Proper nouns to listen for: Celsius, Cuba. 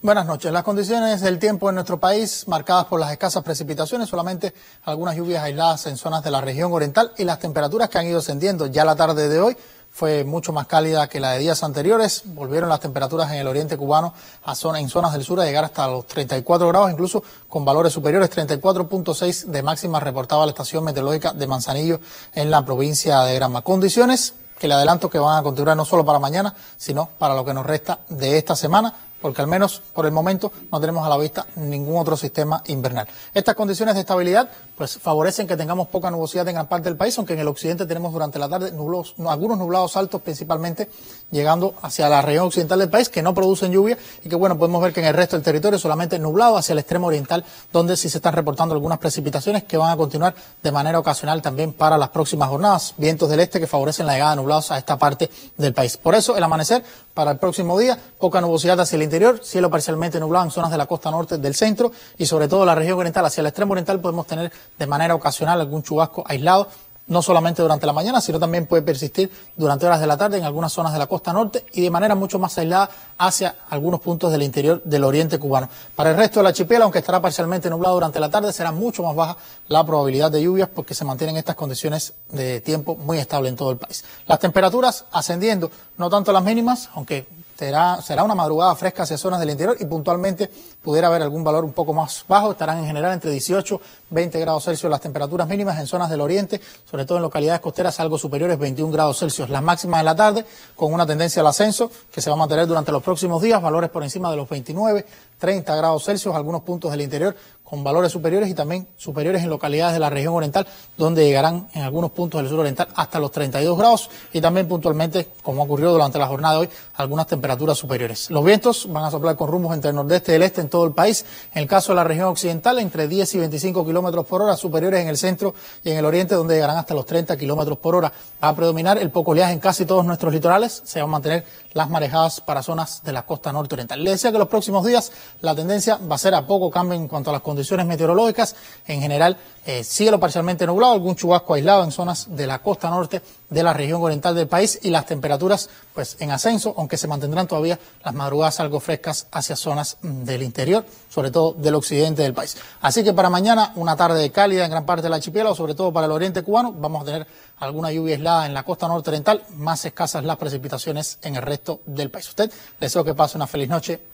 Buenas noches. Las condiciones del tiempo en nuestro país, marcadas por las escasas precipitaciones, solamente algunas lluvias aisladas en zonas de la región oriental y las temperaturas que han ido ascendiendo. Ya la tarde de hoy fue mucho más cálida que la de días anteriores. Volvieron las temperaturas en el oriente cubano en zonas del sur a llegar hasta los 34 grados, incluso con valores superiores. 34.6 de máxima reportaba la estación meteorológica de Manzanillo en la provincia de Granma. Condiciones que le adelanto que van a continuar no solo para mañana, sino para lo que nos resta de esta semana, porque al menos por el momento no tenemos a la vista ningún otro sistema invernal. Estas condiciones de estabilidad pues favorecen que tengamos poca nubosidad en gran parte del país, aunque en el occidente tenemos durante la tarde algunos nublados altos, principalmente llegando hacia la región occidental del país, que no producen lluvia y que bueno, podemos ver que en el resto del territorio solamente nublado hacia el extremo oriental, donde sí se están reportando algunas precipitaciones que van a continuar de manera ocasional también para las próximas jornadas. Vientos del este que favorecen la llegada de nublados a esta parte del país. Por eso el amanecer para el próximo día, poca nubosidad hacia el interior, cielo parcialmente nublado en zonas de la costa norte del centro y sobre todo la región oriental. Hacia el extremo oriental podemos tener de manera ocasional algún chubasco aislado, no solamente durante la mañana, sino también puede persistir durante horas de la tarde en algunas zonas de la costa norte y de manera mucho más aislada hacia algunos puntos del interior del oriente cubano. Para el resto del archipiélago, aunque estará parcialmente nublado durante la tarde, será mucho más baja la probabilidad de lluvias porque se mantienen estas condiciones de tiempo muy estable en todo el país. Las temperaturas ascendiendo, no tanto las mínimas, aunque será una madrugada fresca hacia zonas del interior y puntualmente pudiera haber algún valor un poco más bajo. Estarán en general entre 18 y 20 grados Celsius las temperaturas mínimas en zonas del oriente, sobre todo en localidades costeras algo superiores, 21 grados Celsius. Las máximas de la tarde con una tendencia al ascenso que se va a mantener durante los próximos días, valores por encima de los 29, 30 grados Celsius, algunos puntos del interior con valores superiores y también superiores en localidades de la región oriental, donde llegarán en algunos puntos del sur oriental hasta los 32 grados y también puntualmente, como ocurrió durante la jornada de hoy, algunas temperaturas superiores. Los vientos van a soplar con rumbos entre el nordeste y el este en todo el país. En el caso de la región occidental, entre 10 y 25 kilómetros por hora, superiores en el centro y en el oriente, donde llegarán hasta los 30 kilómetros por hora. Va a predominar el poco oleaje en casi todos nuestros litorales. Se van a mantener las marejadas para zonas de la costa norte oriental. Les decía que los próximos días la tendencia va a ser a poco cambio en cuanto a las condiciones meteorológicas. En general, cielo parcialmente nublado, algún chubasco aislado en zonas de la costa norte de la región oriental del país y las temperaturas pues en ascenso, aunque se mantendrán todavía las madrugadas algo frescas hacia zonas del interior, sobre todo del occidente del país. Así que para mañana una tarde cálida en gran parte del archipiélago, sobre todo para el oriente cubano. Vamos a tener alguna lluvia aislada en la costa norte oriental, más escasas las precipitaciones en el resto del país. Usted, deseo que pase una feliz noche.